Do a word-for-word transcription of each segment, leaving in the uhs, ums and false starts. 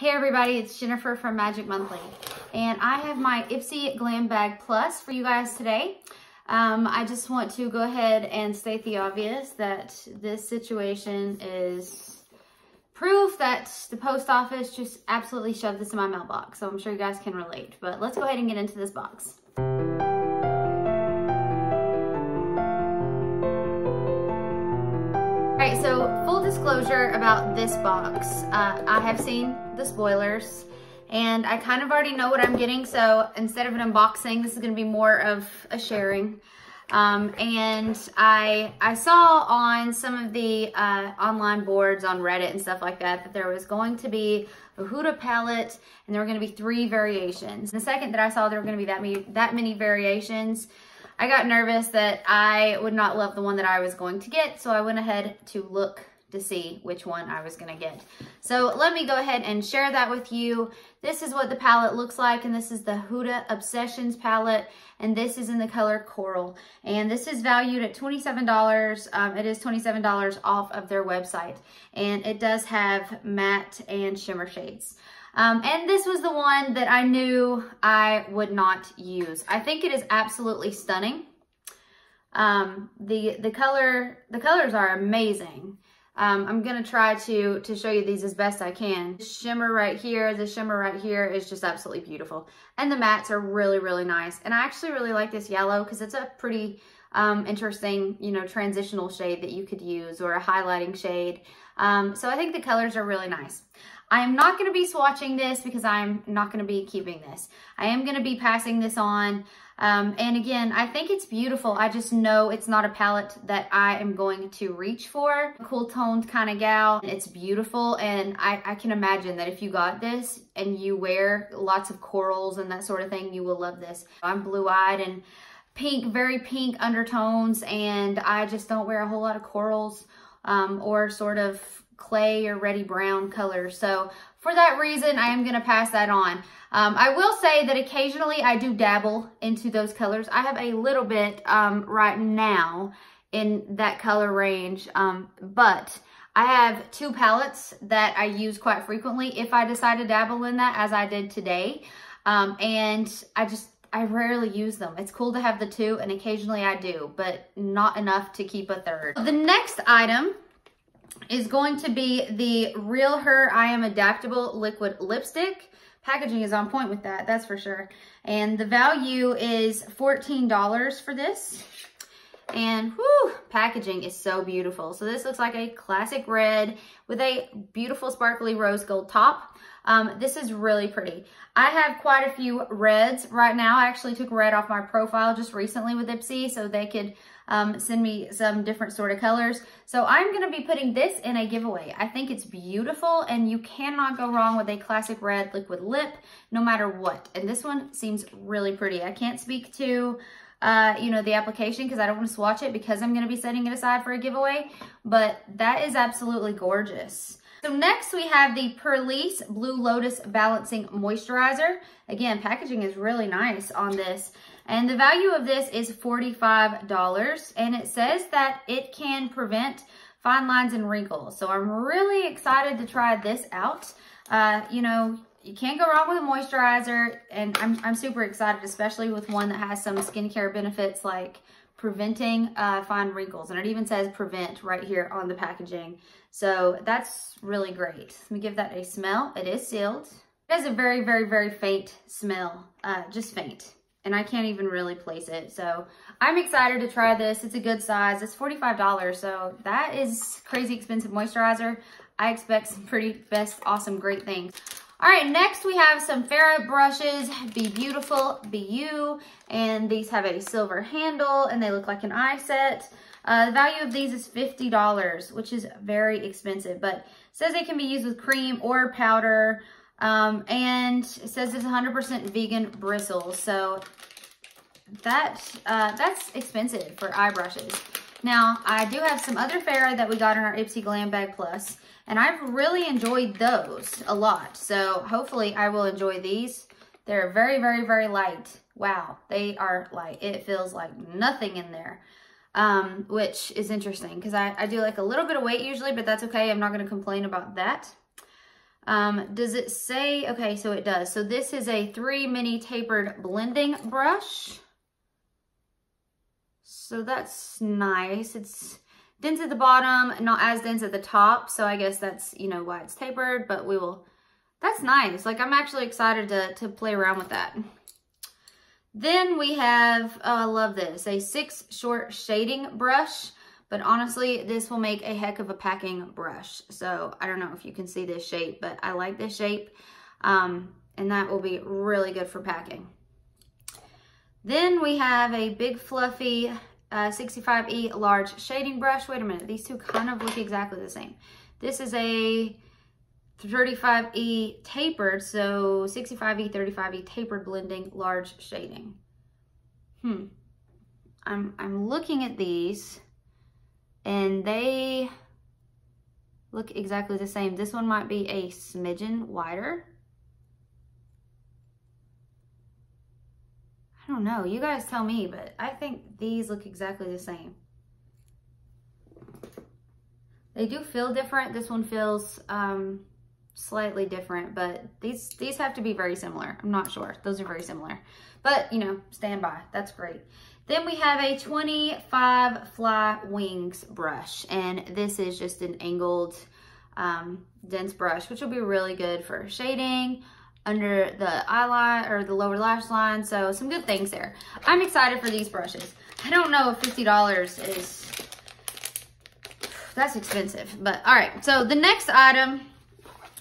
Hey everybody, it's Jennifer from Magic Monthly, and I have my Ipsy Glam Bag Plus for you guys today. Um, I just want to go ahead and state the obvious that this situation is proof that the post office just absolutely shoved this in my mailbox, so I'm sure you guys can relate, but let's go ahead and get into this box. Alright, so full disclosure about this box, uh, I have seen the spoilers and I kind of already know what I'm getting, so instead of an unboxing, this is going to be more of a sharing. Um, and I I saw on some of the uh, online boards on Reddit and stuff like that that there was going to be a Huda palette and there were going to be three variations. The second that I saw there were going to be that many, that many variations, I got nervous that I would not love the one that I was going to get, so I went ahead to look to see which one I was going to get. So let me go ahead and share that with you. This is what the palette looks like, and this is the Huda Obsessions palette, and this is in the color Coral. And this is valued at twenty-seven dollars. Um, it is twenty-seven dollars off of their website, and it does have matte and shimmer shades. Um, and this was the one that I knew I would not use. I think it is absolutely stunning. Um, the the color the colors are amazing. Um, I'm gonna try to to show you these as best I can. The shimmer right here, the shimmer right here is just absolutely beautiful, and the mattes are really really nice. And I actually really like this yellow because it's a pretty um, interesting, you know, transitional shade that you could use, or a highlighting shade. Um, so I think the colors are really nice. I am not going to be swatching this because I'm not going to be keeping this. I am going to be passing this on. Um, and again, I think it's beautiful. I just know it's not a palette that I am going to reach for. Cool toned kind of gal. It's beautiful. And I, I can imagine that if you got this and you wear lots of corals and that sort of thing, you will love this. I'm blue eyed and pink, very pink undertones. And I just don't wear a whole lot of corals um, or sort of clay or reddy brown color. So for that reason, I am going to pass that on. Um, I will say that occasionally I do dabble into those colors. I have a little bit um, right now in that color range, um, but I have two palettes that I use quite frequently if I decide to dabble in that, as I did today. Um, and I just, I rarely use them. It's cool to have the two, and occasionally I do, but not enough to keep a third. The next item is going to be the Real Her I Am Adaptable Liquid Lipstick. Packaging is on point with that, that's for sure. And the value is fourteen dollars for this. And whew, packaging is so beautiful. So this looks like a classic red with a beautiful sparkly rose gold top. Um, this is really pretty. I have quite a few reds right now. I actually took red off my profile just recently with Ipsy, so they could um, send me some different sort of colors. So I'm going to be putting this in a giveaway. I think it's beautiful, and you cannot go wrong with a classic red liquid lip no matter what. And this one seems really pretty. I can't speak to Uh, you know, the application because I don't want to swatch it because I'm going to be setting it aside for a giveaway, but that is absolutely gorgeous. So next we have the Purlisse Blue Lotus Balancing Moisturizer. Again, packaging is really nice on this, and the value of this is forty-five dollars, and it says that it can prevent fine lines and wrinkles. So I'm really excited to try this out. Uh, you know, you can't go wrong with a moisturizer, and I'm, I'm super excited, especially with one that has some skincare benefits like preventing uh, fine wrinkles. And it even says prevent right here on the packaging. So that's really great. Let me give that a smell. It is sealed. It has a very, very, very faint smell, uh, just faint. And I can't even really place it. So I'm excited to try this. It's a good size. It's forty-five dollars. So that is crazy expensive moisturizer. I expect some pretty best, awesome, great things. All right, next we have some F A R A H brushes, Be Beautiful, Be You, and these have a silver handle, and they look like an eye set. Uh, the value of these is fifty dollars, which is very expensive, but it says they can be used with cream or powder, um, and it says it's one hundred percent vegan bristles, so that uh, that's expensive for eye brushes. Now, I do have some other F A R A H that we got in our Ipsy Glam Bag Plus, and I've really enjoyed those a lot. So hopefully I will enjoy these. They're very, very, very light. Wow, they are light. It feels like nothing in there, um, which is interesting because I, I do like a little bit of weight usually, but that's okay. I'm not going to complain about that. Um, does it say, okay, so it does. So this is a three mini tapered blending brush. So that's nice. It's dense at the bottom, not as dense at the top. So I guess that's, you know, why it's tapered, but we will, that's nice. Like, I'm actually excited to, to play around with that. Then we have, oh, I love this, a six short shading brush. But honestly, this will make a heck of a packing brush. So I don't know if you can see this shape, but I like this shape. Um, and that will be really good for packing. Then we have a big fluffy uh, sixty-five E large shading brush. Wait a minute, these two kind of look exactly the same. This is a thirty-five E tapered, so sixty-five E, thirty-five E tapered blending large shading. Hmm, I'm, I'm looking at these. And they look exactly the same. This one might be a smidgen wider. I don't know. You guys tell me, but I think these look exactly the same. They do feel different. This one feels um, slightly different, but these, these have to be very similar. I'm not sure. Those are very similar. But, you know, stand by. That's great. Then we have a twenty-five Fly Wings brush, and this is just an angled um, dense brush, which will be really good for shading under the eye line or the lower lash line. So some good things there. I'm excited for these brushes. I don't know if fifty dollars is, that's expensive, but all right. So the next item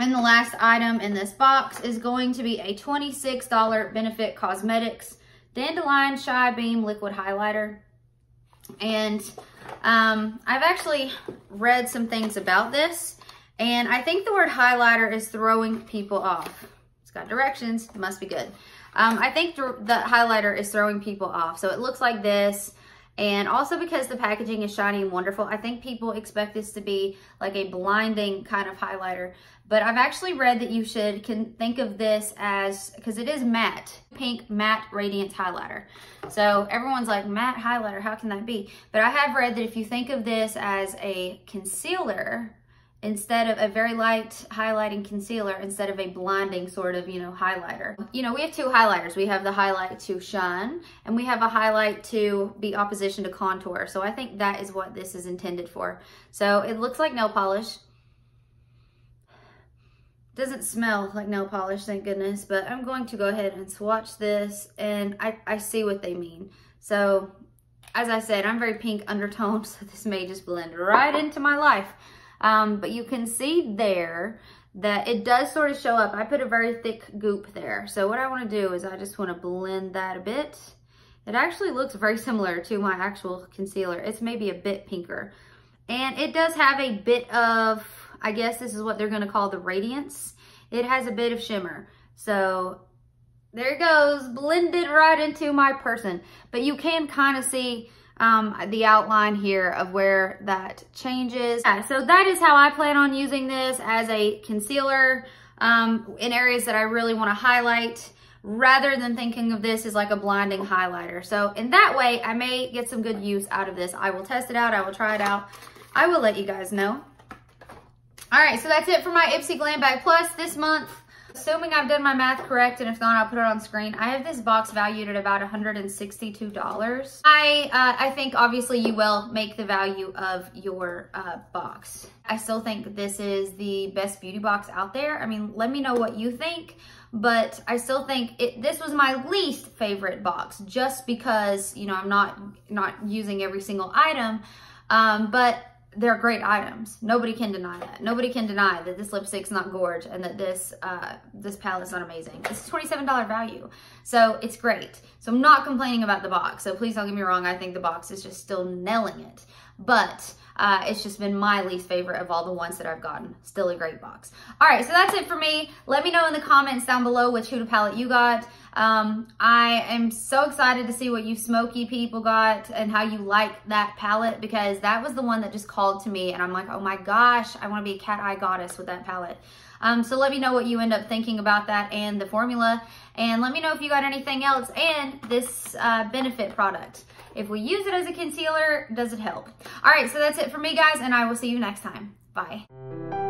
and the last item in this box is going to be a twenty-six dollar Benefit Cosmetics Dandelion Shy Beam Liquid Highlighter. And um, I've actually read some things about this, and I think the word highlighter is throwing people off. It's got directions, it must be good. Um, I think the highlighter is throwing people off. So it looks like this, and also because the packaging is shiny and wonderful, I think people expect this to be like a blinding kind of highlighter. But I've actually read that you should can think of this as, because it is matte, pink matte radiance highlighter. So everyone's like, matte highlighter, how can that be? But I have read that if you think of this as a concealer, instead of a very light highlighting concealer, instead of a blinding sort of, you know, highlighter. You know, we have two highlighters. We have the highlight to shine, and we have a highlight to be opposition to contour. So I think that is what this is intended for. So it looks like nail polish. Doesn't smell like nail polish, thank goodness, but I'm going to go ahead and swatch this, and I, I see what they mean. So as I said, I'm very pink undertone, so this may just blend right into my life. Um, but you can see there that it does sort of show up. I put a very thick goop there. So what I want to do is I just want to blend that a bit. It actually looks very similar to my actual concealer. It's maybe a bit pinker. And it does have a bit of, I guess this is what they're going to call the radiance. It has a bit of shimmer. So there it goes, blended right into my person. But you can kind of see Um, the outline here of where that changes. Yeah, so that is how I plan on using this as a concealer um, in areas that I really want to highlight, rather than thinking of this as like a blinding highlighter. So in that way, I may get some good use out of this. I will test it out. I will try it out. I will let you guys know. All right, so that's it for my Ipsy Glam Bag Plus this month. Assuming I've done my math correct, and if not, I'll put it on screen. I have this box valued at about one hundred sixty-two dollars. I uh, I think obviously you will make the value of your uh, box. I still think this is the best beauty box out there. I mean, let me know what you think, but I still think it, this was my least favorite box, just because, you know, I'm not, not using every single item, um, but they're great items. Nobody can deny that. Nobody can deny that this lipstick's not gorge, and that this uh, this palette's not amazing. It's a twenty-seven dollar value, so it's great. So I'm not complaining about the box, so please don't get me wrong. I think the box is just still nailing it, but uh, it's just been my least favorite of all the ones that I've gotten. Still a great box. All right, so that's it for me. Let me know in the comments down below which Huda palette you got. Um, I am so excited to see what you smoky people got and how you like that palette, because that was the one that just called to me, and I'm like, oh my gosh, I want to be a cat eye goddess with that palette. Um, so let me know what you end up thinking about that and the formula, and let me know if you got anything else and this uh, Benefit product. If we use it as a concealer, does it help? All right, so that's it for me, guys, and I will see you next time. Bye.